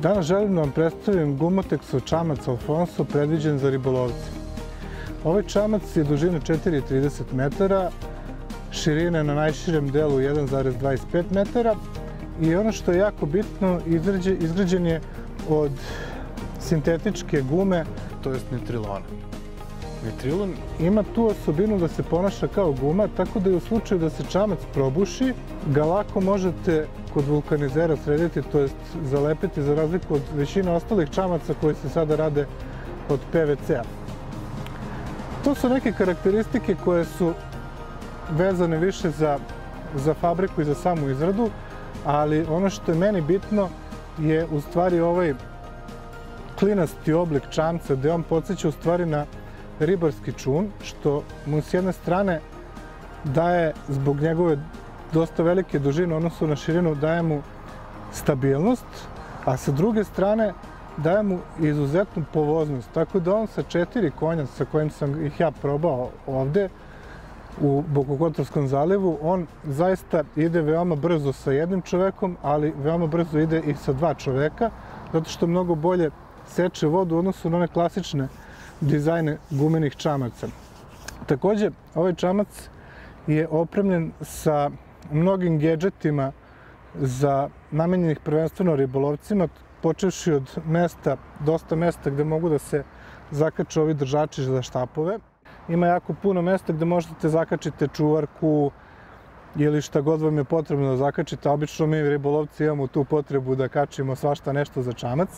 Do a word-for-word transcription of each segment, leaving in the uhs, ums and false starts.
Danas želim da vam predstavim Gumoteksu čamac Alfonso predviđen za ribolovce. Ovaj čamac je dužine četiri zarez trideset metara, širine na najširem delu jedan zarez dvadeset pet metara i ono što je jako bitno, izgrađen je od sintetičke gume, to jest nitrilona. Nitrilon ima tu osobinu da se ponaša kao guma, tako da je u slučaju da se čamac probuši, ga lako možete kod vulkanizera srediti, to jest zalepiti, za razliku od većine ostalih čamaca koji se sada rade od P V C-a. To su neke karakteristike koje su vezane više za fabriku i za samu izradu, ali ono što je meni bitno je u stvari ovaj klinasti oblik čamca, gde on podsjeća u stvari na ribarski čun, što mu s jedne strane daje, zbog njegove dosta velike dužine u odnosu na širinu, daje mu stabilnost, a sa druge strane daje mu izuzetnu povoznost, tako da on sa četiri konja sa kojim sam ih ja probao ovde u Bokokotorskom zalivu, on zaista ide veoma brzo sa jednim čovekom, ali veoma brzo ide i sa dva čoveka, zato što mnogo bolje seče vodu u odnosu na one klasične dizajne gumenih čamaca. Takođe, ovaj čamac je opremljen sa mnogim gedžetima namenjenih prvenstveno ribolovcima, počevši od mesta, dosta mesta gde mogu da se zakače ovi držači za štapove. Ima jako puno mesta gde možete zakačiti čuvarku ili šta god vam je potrebno da zakačite. Obično mi ribolovci imamo tu potrebu da kačimo svašta nešto za čamac.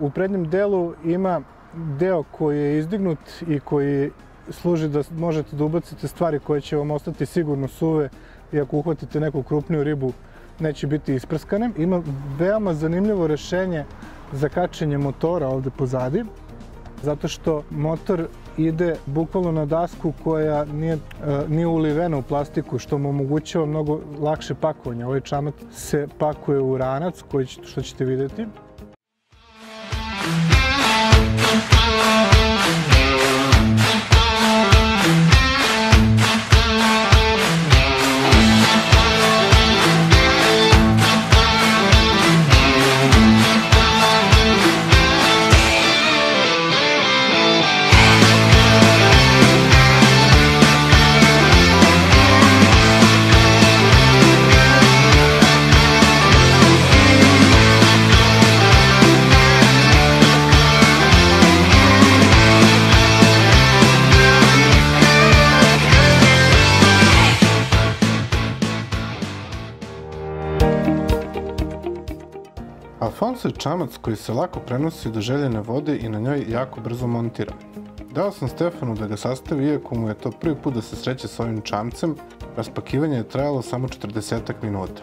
U prednjem delu ima deo koji je izdignut i koji služi da možete da ubacite stvari koje će vam ostati sigurno suve i ako uhvatite neku krupniju ribu neće biti isprskane. Ima veoma zanimljivo rešenje za kačenje motora ovde pozadi, zato što motor ide bukvalno na dasku koja nije ulivena u plastiku, što mu omogućava mnogo lakše pakovanje. Ovaj čamac se pakuje u ranac, što ćete videti. Alfonso je čamac koji se lako prenosi do željene vode i na njoj jako brzo montira. Dao sam Stefanu da ga sastavi, iako mu je to prvi put da se sreće s ovim čamcem, raspakivanje je trajalo samo četrdesetak minuta.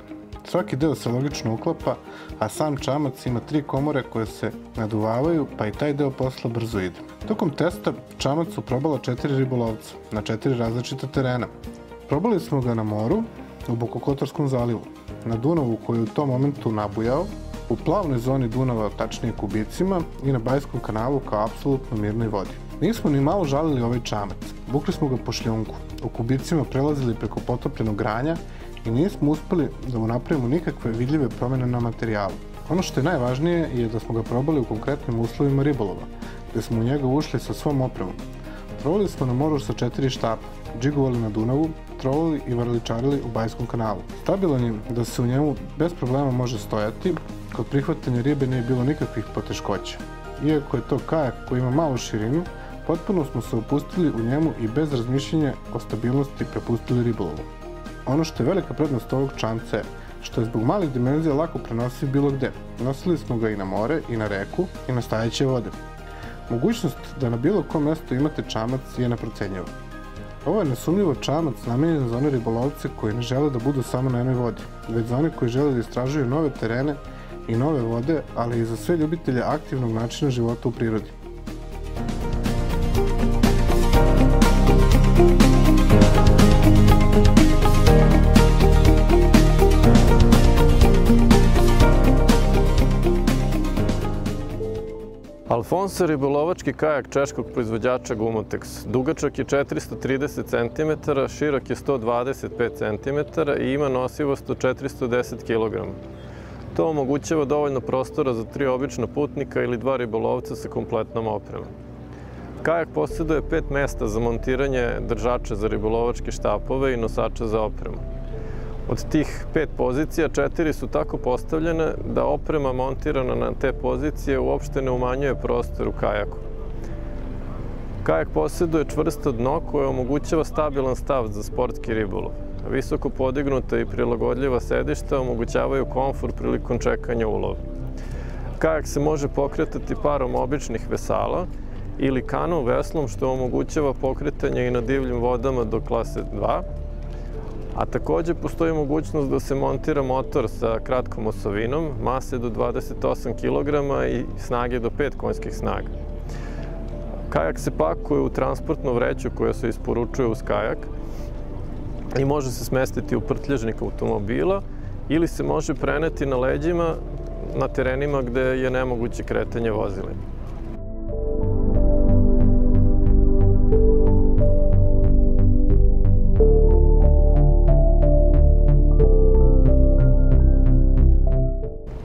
Svaki deo se logično uklapa, a sam čamac ima tri komore koje se naduvavaju, pa i taj deo posla brzo ide. Tokom testa čamac su probala četiri ribolovca, na četiri različita terena. Probali smo ga na moru, u Bokokotorskom zalivu, na Dunavu koji je u tom momentu nabujao, u plavnoj zoni Dunava, tačnije Kubicima, i na Bajskom kanalu kao apsolutno mirnoj vodi. Nismo ni malo žalili ovaj čamac, vukli smo ga po šljunku, u Kubicima prelazili preko potopljenog granja i nismo uspeli da mu napravimo nikakve vidljive promene na materijalu. Ono što je najvažnije je da smo ga probali u konkretnim uslovima ribolova, gde smo u njega ušli sa svom opremom. Trovali smo na moru sa četiri štapa, džigovali na Dunavu, trovali i varličarili u Bajskom kanalu. Stabilan je da se u njemu bez problema može stojati, kod prihvatanja ribe nije bilo nikakvih poteškoća. Iako je to kajak koji ima malu širinu, potpuno smo se opustili u njemu i bez razmišljenja o stabilnosti prepustili ribolovu. Ono što je velika prednost ovog čamca je što je zbog malih dimenzija lako prenosiv bilo gde. Nosili smo ga i na more, i na reku, i na stajeće vode. Mogućnost da na bilo kom mestu imate čamac je neprocenjiva. Ovo je nesumnjivo čamac namenjen za one ribolovce koji ne žele da budu samo na jednoj vodi, već za one koji žele da istražuju nove terene i nove vode, ali i za sve ljubitelje aktivnog načina života u prirodi. Alfonso je ribolovački kajak češkog proizvođača Gumotex. Dugačak je četiristo trideset centimetara, širok je sto dvadeset pet centimetara i ima nosivost od četiristo deset kilograma. To omogućava dovoljno prostora za tri obična putnika ili dva ribolovca sa kompletnom opremom. Kajak posjeduje pet mesta za montiranje držača za ribolovačke štapove i nosača za opremu. Od tih pet pozicija, četiri su tako postavljene da oprema montirana na te pozicije uopšte ne umanjuje prostor u kajaku. Kajak posjeduje čvrsto dno koje omogućava stabilan stav za sportski ribolov. Visoko podignuta i prilagodljiva sedišta omogućavaju komfor prilikom čekanja ulova. Kajak se može pokretati parom običnih vesala ili kanu veslom, što omogućava pokretanje i na divljim vodama do klase dva, a takođe postoji mogućnost da se montira motor sa kratkom osovinom, mase do dvadeset osam kilograma i snage do pet konjskih snaga. Kajak se pakuje u transportnu vreću koja se isporučuje uz kajak i može se smestiti u prtljažnik automobila ili se može preneti na leđima na terenima gde je nemoguće kretanje vozilima.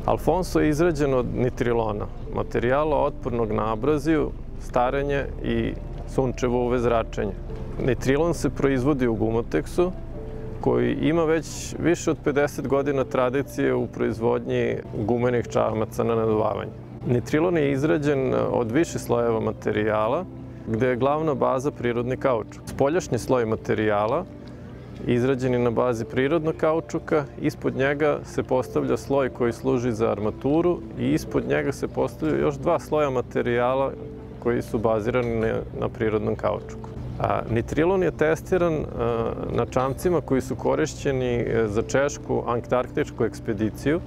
Alfonso je izrađen od nitrilona, materijala otpornog na abraziju, starenje i sunčevo U V zračenje. Nitrilon se proizvodi u Gumotexu, koji ima već više od pedeset godina tradicije u proizvodnji gumenih čamaca na naduvavanje. Nitrilon je izrađen od više slojeva materijala, gde je glavna baza prirodni kaučuk. Spoljašnji sloj materijala izrađen je na bazi prirodnog kaučuka, ispod njega se postavlja sloj koji služi za armaturu i ispod njega se postavlja još dva sloja materijala koji su bazirani na prirodnom kaučuku. Nitrilon je testiran na čamcima koji su korišćeni za češku antarktičku ekspediciju,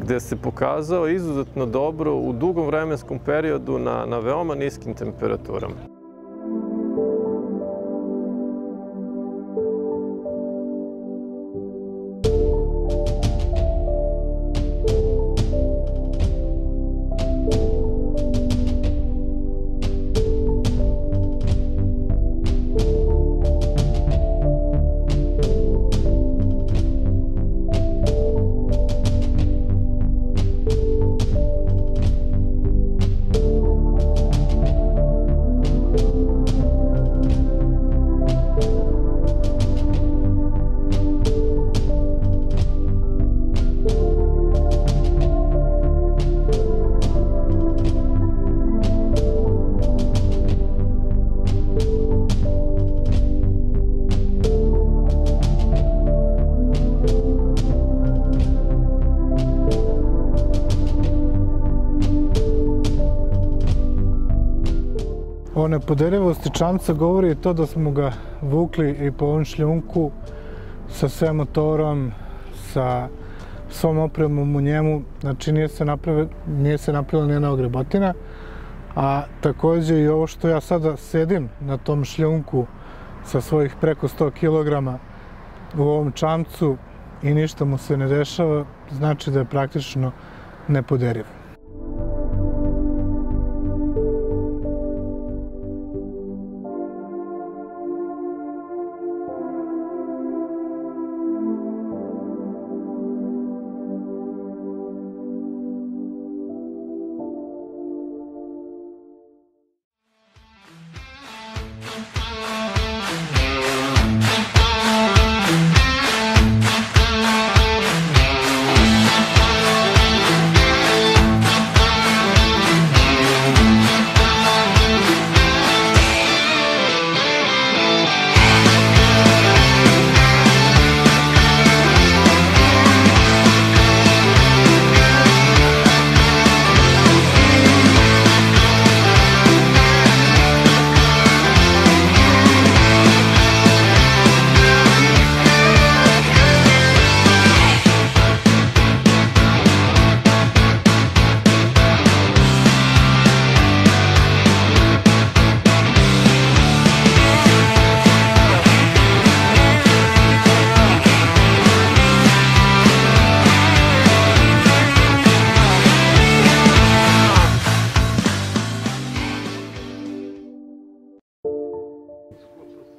gde se pokazao izuzetno dobro u dugom vremenskom periodu na veoma niskim temperaturama. O nepodeljivosti čamca govori i to da smo ga vukli i po ovom šljunku sa sve motorom, sa svom opremom u njemu, znači nije se napravila nijedna ogrebotina, a takođe i ovo što ja sada sedim na tom šljunku sa svojih preko sto kilograma u ovom čamcu i ništa mu se ne dešava, znači da je praktično nepodeljiv.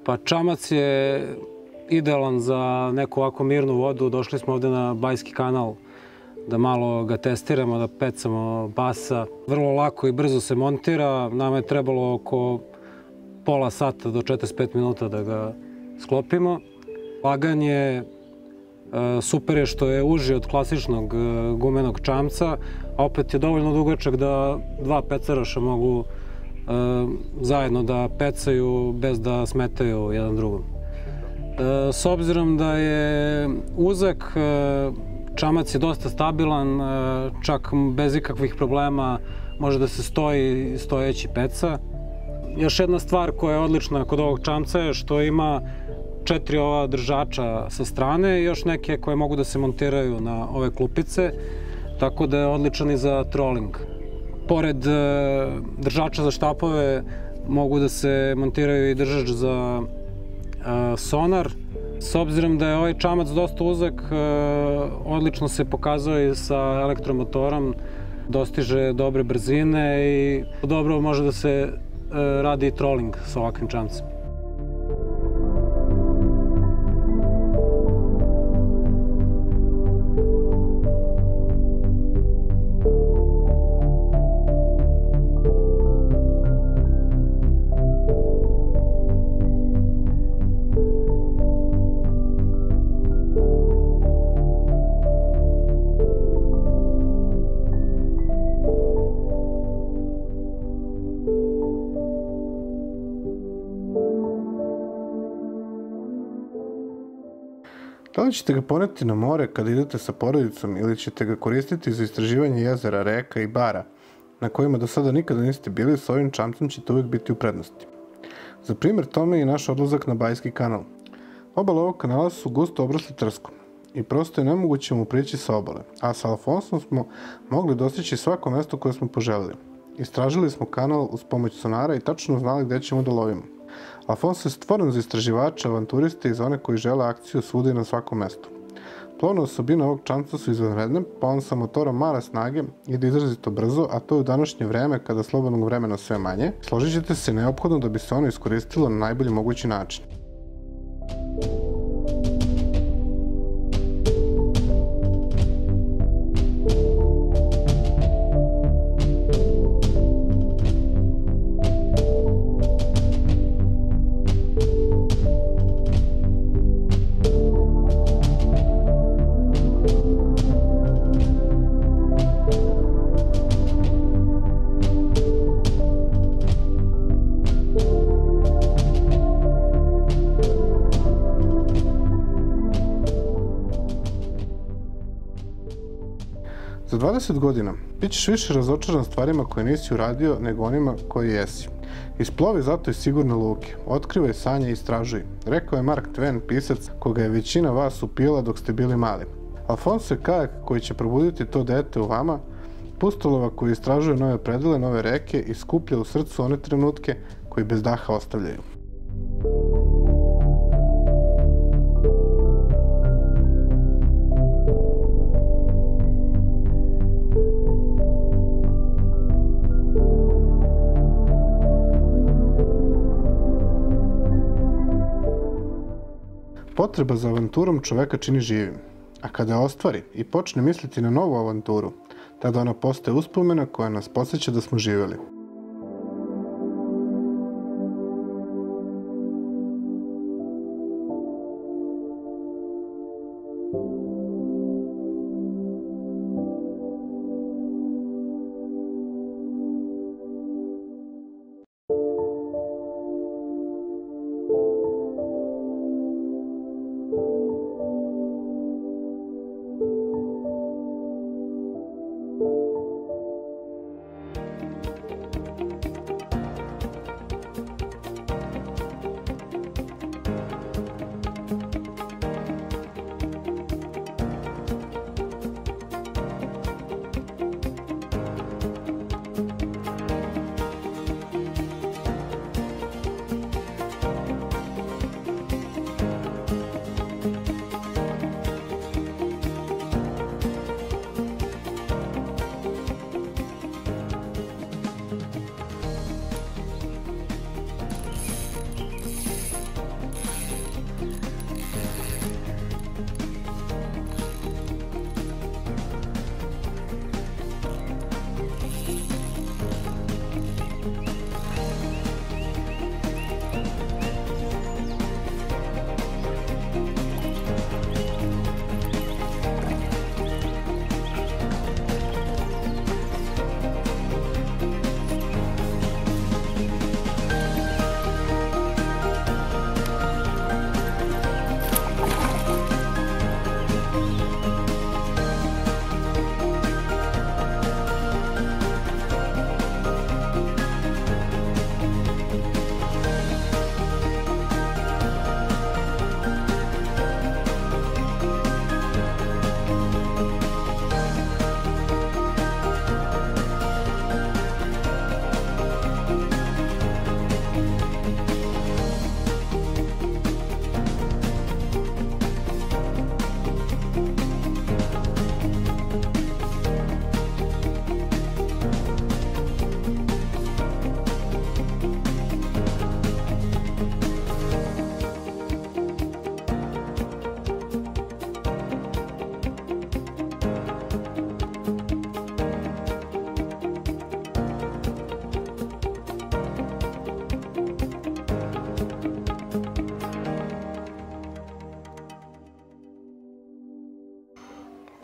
Pa čamac je idealan za neku ovako mirnu vodu. Došli smo ovde na Bajski kanal da malo ga testiramo, da pecamo basa. Vrlo lako i brzo se montira. Nama je trebalo oko pola sata do četrdeset pet minuta da ga sklopimo. Lagan je, super je što je uži od klasičnog gumenog čamca, a opet je dovoljno dugačak da dva pecaraša mogu zajedno da pecaju bez da smetaju jedan drugom. S obzirom da je uzak, čamac je dosta stabilan, čak bez ikakvih problema može da se stoji stojeći peca. Još jedna stvar koja je odlična kod ovog čamca je što ima četiri ova držača sa strane i još neke koje mogu da se montiraju na ove klupice, tako da je odličan i za trolling. Pored držača za štapove mogu da se montiraju i držač za sonar. S obzirom da je ovaj čamac dosta uzak, odlično se pokazao i sa elektromotorom, dostiže dobre brzine i dobro može da se radi i trolling sa ovakvim čamcem. Da li ćete ga poneti na more kada idete sa porodicom ili ćete ga koristiti za istraživanje jezera, reka i bara, na kojima do sada nikada niste bili, s ovim čamcem ćete uvek biti u prednosti. Za primjer tome je i naš odlazak na Bajski kanal. Obale ovog kanala su gusto obrasle trskom i prosto je nemoguće mu prići sa obale, a sa Alfonsom smo mogli dostići svako mesto koje smo poželili. Istražili smo kanal uz pomoć sonara i tačno znali gde ćemo da lovimo. Alfonso je stvoren za istraživača, avanturiste i za one koji žele akciju svuda i na svakom mestu. Plovne osobine ovog čamca su izvanredne, pa on sa motorom male snage ide izrazito brzo, a to je u današnje vreme kada slobodnog vremena sve manje. Složit ćete se, neophodno da bi se ono iskoristilo na najbolji mogući način. Za dvadeset godina bit ćeš više razočaran stvarima koje nisi uradio nego onima koje jesi. Isplovi zato i sigurne luke, otkrivaj sanje i istražuj, rekao je Mark Twain, pisac koga je većina vas upila dok ste bili mali. Alfonso je kajak koji će probuditi to dete u vama, pustolova koji istražuje nove predele, nove reke i skuplja u srcu one trenutke koji bez daha ostavljaju. Potreba za avanturom čoveka čini živim, a kada je ostvari i počne misliti na novu avanturu, tada ona postaje uspomena koja nas podsjeća da smo živeli.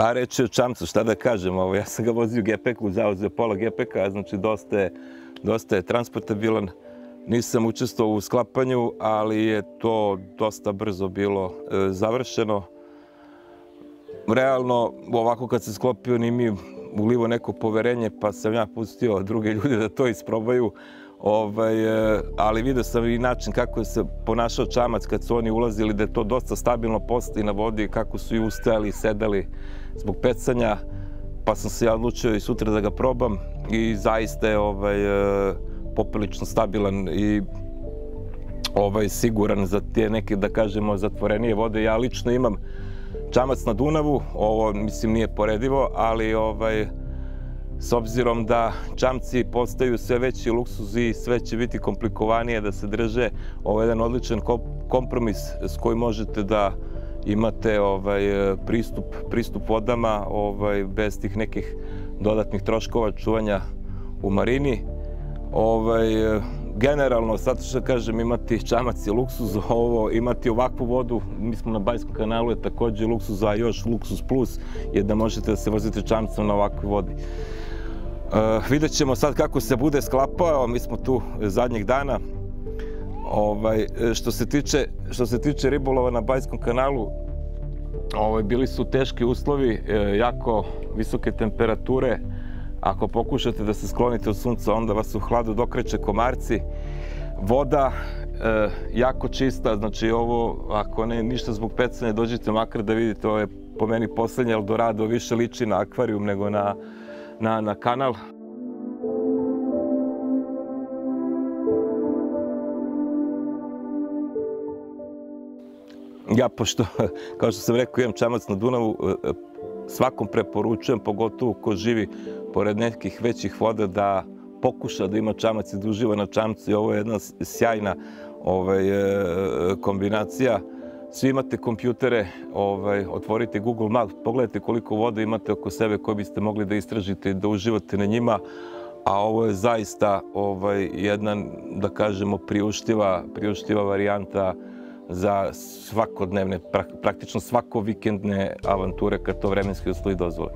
Pa reći o čamcu, šta da kažem, ja sam ga vozio u gepeku, zauzeo pola gepeka, znači dosta je transportabilan. Nisam učestvovao u sklapanju, ali je to dosta brzo bilo završeno. Realno, ovako kad se sklopio, ni mi ulivo neko poverenje, pa sam ja pustio druge ljude da to isprobaju. Ali vidio sam i način kako se ponašao čamac kad su oni ulazili, da je to dosta stabilno postoji na vodi, kako su i ustajali i sedali zbog pecanja. Pa sam se ja odlučio i sutra da ga probam i zaista je poprilično stabilan i siguran za te neke, da kažemo, zatvorenije vode. Ja lično imam čamac na Dunavu, ovo mislim nije poredivo, ali s obzirom da čamci postaju sve veći luksuz i sve će biti komplikovanije da se drže, ovo je jedan odličan kompromis s kojim možete da imate pristup vodama bez tih nekih dodatnih troškova čuvanja u marini. Generalno, sad što kažem, imati čamac je luksuz, imati ovakvu vodu, mi smo na Bajskom kanalu, je takođe luksuz, a još luksuz plus je da možete da se vozite čamcom na ovakvoj vodi. Vidjet ćemo sad kako se bude sklapao, mi smo tu zadnjih dana. Što se tiče ribolova na Bajskom kanalu, bili su teški uslovi, jako visoke temperature. Ako pokušate da se sklonite od sunca, onda vas u hladu dokreće komarci. Voda jako čista, znači ovo, ako ne ništa zbog pecanja, dođite makar da vidite, ovo je po meni poslednje Eldorado, više liči na akvarijum nego na kanal. Ja, pošto, kao što sam rekao, imam čamac na Dunavu, svakom preporučujem, pogotovo ko živi pored nekih većih voda, da pokuša da ima čamac i da uživa na čamcu. I ovo je jedna sjajna kombinacija. Svi imate kompjutere, otvorite Google Map, pogledajte koliko voda imate oko sebe koje biste mogli da istražite i da uživate na njima. A ovo je zaista jedna, da kažemo, priuštiva varijanta za svakodnevne, praktično svako vikendne avanture kad to vremenski uslovi dozvole.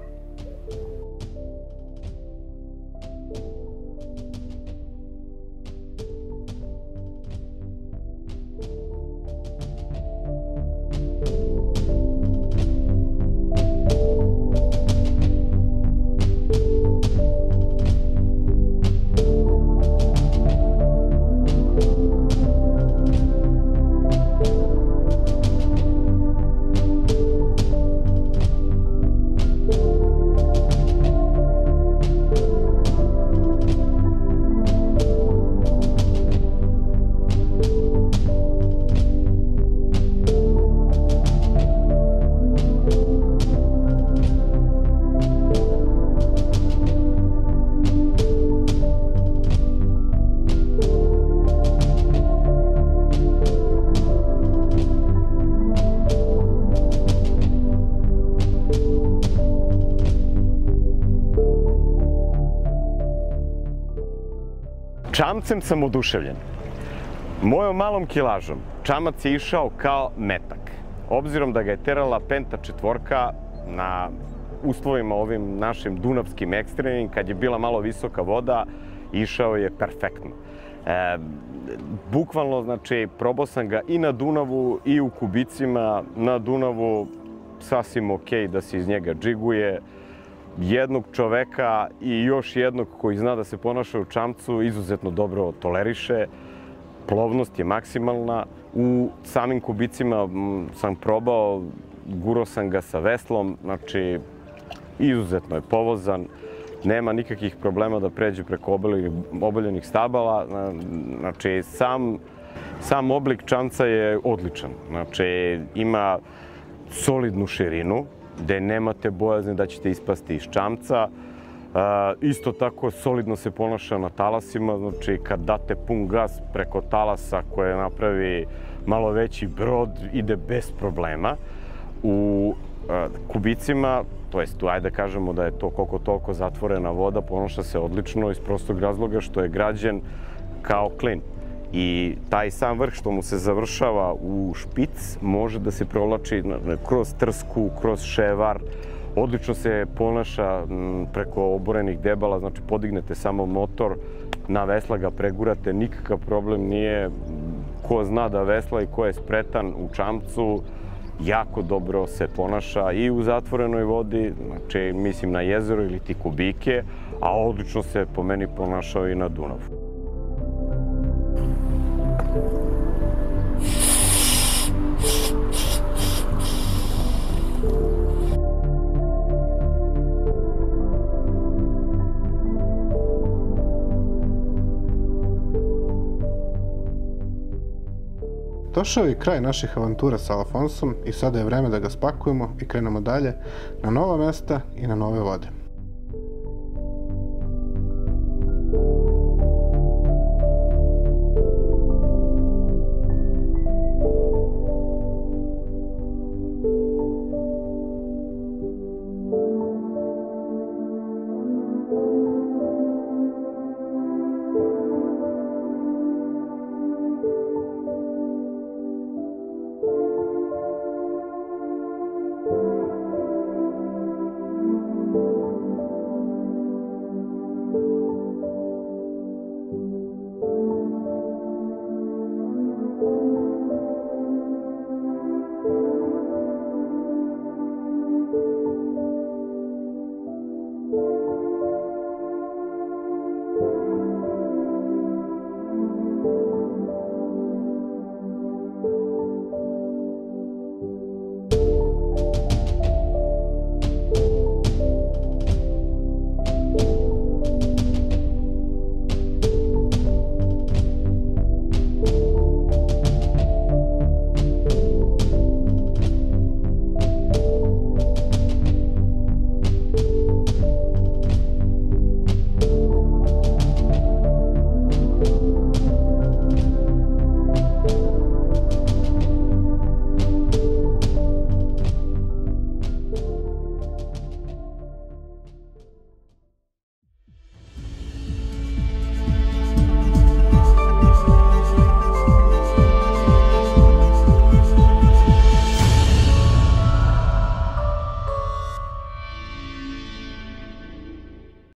Čamcem sam oduševljen. Mojom malom kilažom čamac je išao kao metak. Obzirom da ga je terala penta četvorka na uslovima ovim našim dunavskim ekstremnim, kad je bila malo visoka voda, išao je perfektno. Bukvalno, znači, probao sam ga i na Dunavu i u kubicima. Na Dunavu sasvim okej da se iz njega džiguje. Jednog čoveka i još jednog koji zna da se ponaša u čamcu izuzetno dobro toleriše. Plovnost je maksimalna. U samim kubicima sam probao, gurao sam ga sa veslom, znači izuzetno je povozan. Nema nikakvih problema da pređe preko obaljenih stabala. Znači, sam, sam oblik čamca je odličan. Znači, ima solidnu širinu, gde nemate bojazne da ćete ispasti iz čamca. Isto tako solidno se ponaša na talasima, znači kad date pun gas preko talasa koje napravi malo veći brod, ide bez problema. U kubicima, to jest tu, ajde da kažemo da je to koliko toliko zatvorena voda, ponaša se odlično iz prostog razloga što je građen kao klin. I taj sam vrh što mu se završava u špic može da se provlači kroz trsku, kroz ševar, Odlično se ponaša preko oborenih debala, znači podignete samo motor, na vesla ga pregurate, nikakav problem nije. Ko zna da vesla i ko je spretan u čamcu, jako dobro se ponaša i u zatvorenoj vodi, znači mislim na jezero ili ti kubike, a odlično se po meni ponašao i na Dunavu. Došao je i kraj naših avantura sa Alfonsom i sada je vreme da ga spakujemo i krenemo dalje na nova mesta i na nove vode.